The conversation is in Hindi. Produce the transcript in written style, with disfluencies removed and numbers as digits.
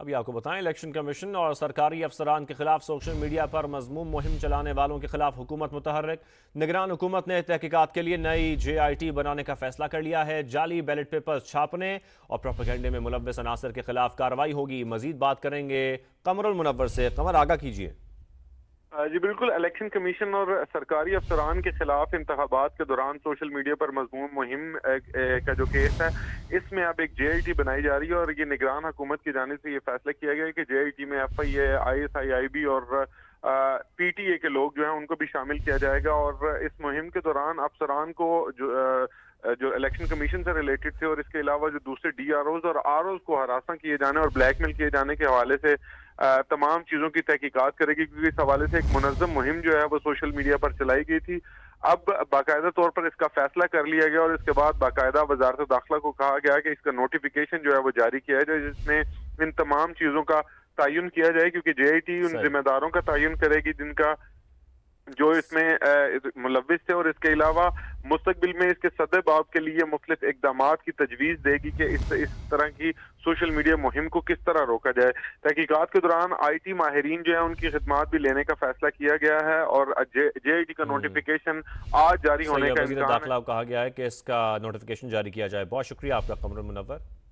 अभी आपको बताएं, इलेक्शन कमीशन और सरकारी अफसरान के खिलाफ सोशल मीडिया पर मजमूम मुहिम चलाने वालों के खिलाफ हुकूमत मुतहर्रिक। निगरान हुकूमत ने तहकीकात के लिए नई JIT बनाने का फैसला कर लिया है। जाली बैलेट पेपर्स छापने और प्रोपेगेंडे में मुलव्वस अनासर के खिलाफ कार्रवाई होगी। मजीद बात करेंगे कमरुल मुनव्वर से। कमर, आगाह कीजिए। जी बिल्कुल, इलेक्शन कमीशन और सरकारी अफसरान के खिलाफ इंतखाबात के दौरान सोशल मीडिया पर मजमूम मुहिम का जो केस है, इसमें अब एक JIT बनाई जा रही है और ये निगरान हुकूमत की जानिब से ये फैसला किया गया है कि JIT में FIA, ISI, IB और PTA के लोग जो हैं उनको भी शामिल किया जाएगा। और इस मुहिम के दौरान अफसरान को जो इलेक्शन कमीशन से रिलेटेड थे और इसके अलावा जो दूसरे DROs और ROs को हरासा किए जाने और ब्लैकमेल किए जाने के हवाले से तमाम चीज़ों की तहकीकात करेगी, क्योंकि इस हवाले से एक मुनज़्ज़म मुहिम जो है वो सोशल मीडिया पर चलाई गई थी। अब बाकायदा तौर पर इसका फैसला कर लिया गया और इसके बाद बाकायदा वजारत दाखिला को कहा गया कि इसका नोटिफिकेशन जो है वो जारी किया जाए, जिसमें इन तमाम चीज़ों का तयन किया जाए, क्योंकि JIT उन जिम्मेदारों का तयन करेगी जिनका जो इसमें मुलविस थे। और इसके अलावा मुस्तकबिल में इसके सदर बाब के लिए मुख्तलिफ इकदामात की तजवीज़ देगी कि इस तरह की सोशल मीडिया मुहिम को किस तरह रोका जाए। तहकीकात के दौरान IT माहरीन जो है उनकी खिदमात भी लेने का फैसला किया गया है और JIT का नोटिफिकेशन आज जारी होने का दाखिला कहा गया है कि इसका नोटिफिकेशन जारी किया जाए। बहुत शुक्रिया आपका कमरुल मुनव्वर।